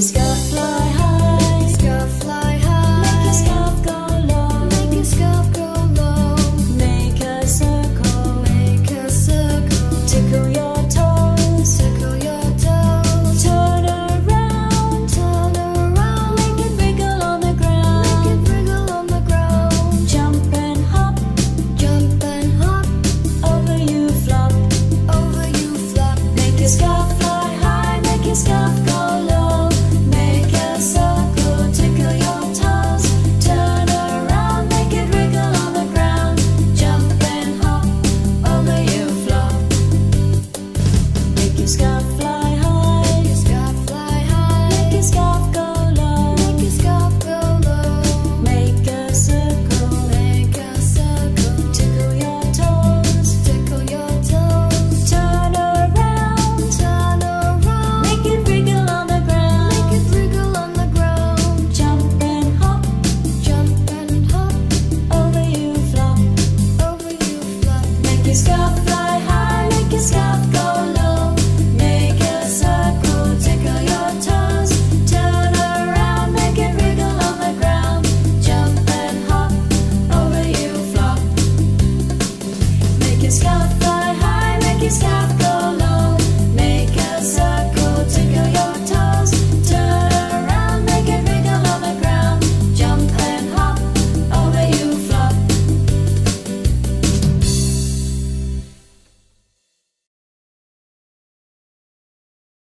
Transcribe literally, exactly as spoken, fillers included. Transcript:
your scarf fly high, scarf fly high. Make your scarf go low, make your scarf go low. Make a circle, make a circle. Tickle your toes, tickle your toes. Turn around, turn around. Make it wriggle on the ground, make it wriggle on the ground. Jump and hop, jump and hop. Over you flop, over you flop. Make your scarf fly high, make your scarf go low. Scarf.